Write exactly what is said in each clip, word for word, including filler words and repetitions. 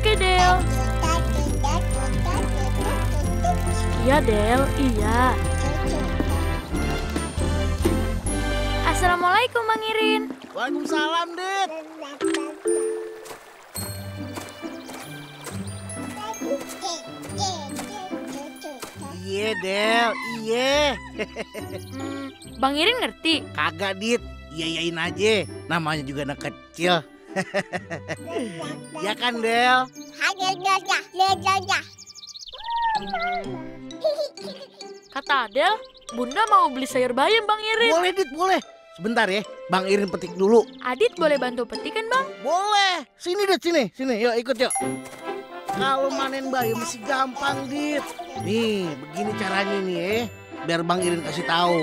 Oke, Del. Iya, Del. Iya. Assalamualaikum, Bang Irin. Waalaikumsalam, Dit. Iya, Del. Iya. hmm, Bang Irin ngerti? Kagak, Dit. Iya-iyain aja. Namanya juga anak kecil. Ya kan, Del? Kata Adel, Bunda mau beli sayur bayam, Bang Irin. Boleh, Dit, boleh. Sebentar ya, Bang Irin petik dulu. Adit boleh bantu petik kan, Bang? Boleh. Sini, Dit, sini. Sini, yuk ikut, yuk. Kalau manen bayam sih gampang, Dit. Nih, begini caranya nih ya. Biar Bang Irin kasih tahu.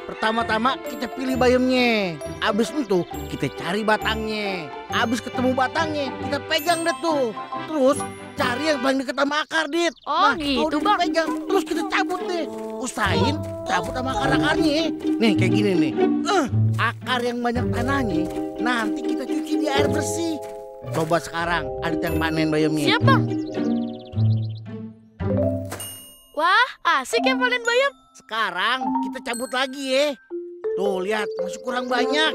Pertama-tama kita pilih bayamnya, abis itu kita cari batangnya, abis ketemu batangnya kita pegang deh tuh, terus cari yang paling dekat sama akar, Dit. Oh nah, gitu, Bang. Pegang, terus kita cabut deh, usahain cabut sama akar-akarnya, nih kayak gini nih, uh, akar yang banyak tanahnya, nanti kita cuci di air bersih. Coba sekarang Adit yang panen bayamnya. Siap, Bang. Wah, asik ya panen bayam. Sekarang kita cabut lagi ya. Tuh, lihat masih kurang banyak.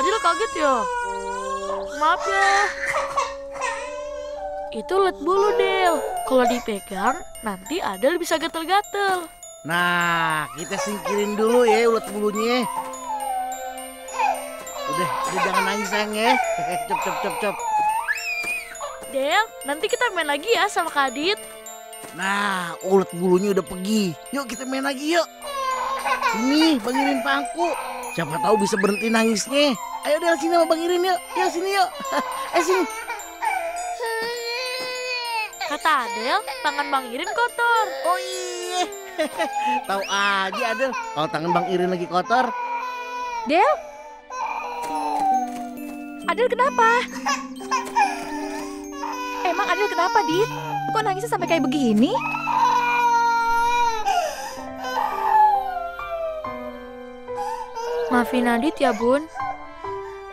Adel kaget ya? Maaf ya. Itu ulat bulu, Del. Kalau dipegang, nanti Adel bisa gatel-gatel. Nah, kita singkirin dulu ya ulat bulunya. Udah, udah jangan nangis, sayang ya. Cop, cop, cop, cop. Del, nanti kita main lagi ya sama Kak Adit. Nah, ulat bulunya udah pergi. Yuk kita main lagi yuk. Sini, Bang Irin pangku. Siapa tahu bisa berhenti nangisnya. Ayo Del, sini sama Bang Irin yuk. Yuk sini yuk. Eh sini. Kata Adel, tangan Bang Irin kotor. Oh iya. Tahu aja Adel, kalau tangan Bang Irin lagi kotor. Del? Adel kenapa? Emang Adel kenapa, Dit? Kok nangisnya sampai kayak begini? Maafin Adit ya, Bun.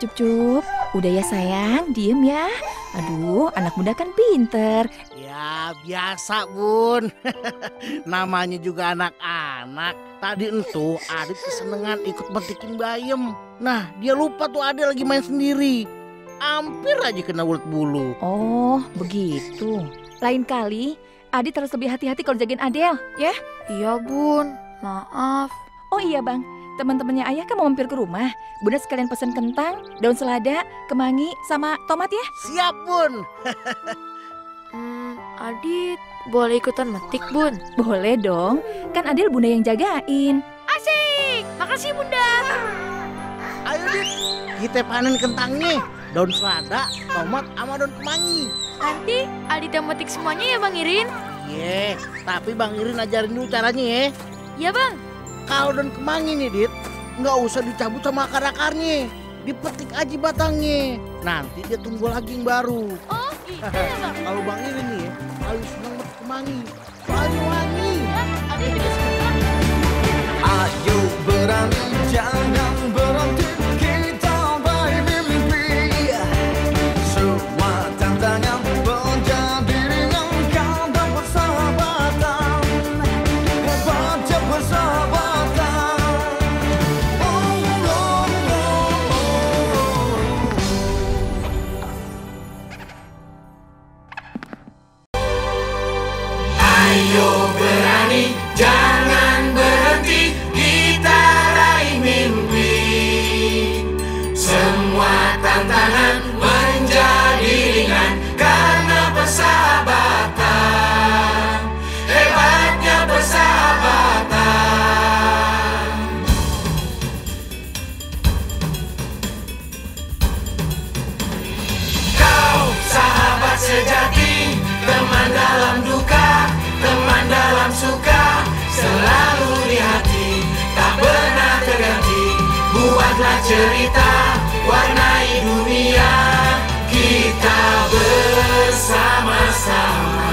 Cup-cup, udah ya sayang, diem ya. Aduh, anak muda kan pinter. Ya, biasa, Bun. Namanya juga anak-anak. Tadi entu Adit kesenengan ikut petikin bayam. Nah, dia lupa tuh Adel lagi main sendiri. Hampir aja kena ulet bulu. Oh, begitu. Lain kali, Adit harus lebih hati-hati kalau jagain Adel, ya? Iya, Bun. Maaf. Oh iya Bang, teman-temannya ayah kan mau mampir ke rumah. Bunda sekalian pesen kentang, daun selada, kemangi, sama tomat ya. Siap Bun. hmm, Adit boleh ikutan metik Bun? Boleh dong, kan Adel Bunda yang jagain. Asik, makasih Bunda. Ayo Dit, kita panen kentangnya, daun selada, tomat, sama daun kemangi. Nanti Adit yang metik semuanya ya Bang Irin? Iya, yeah, tapi Bang Irin ajarin dulu caranya ya. Iya Bang. Kalau daun kemangi nih, Dit, nggak usah dicabut sama akar-akarnya. Dipetik aja batangnya. Nanti dia tumbuh lagi yang baru. Oh, iya. Kalau Bang Irin nih ya, harus banget kemangi. Wangi-wangi. Ayo berani, jangan berhenti. Kita meraih mimpi. Semua tantangan menjadi ringan karena persahabatan. Hebatnya persahabatan. Buatlah cerita, warnai dunia, kita bersama-sama.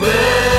Bersama.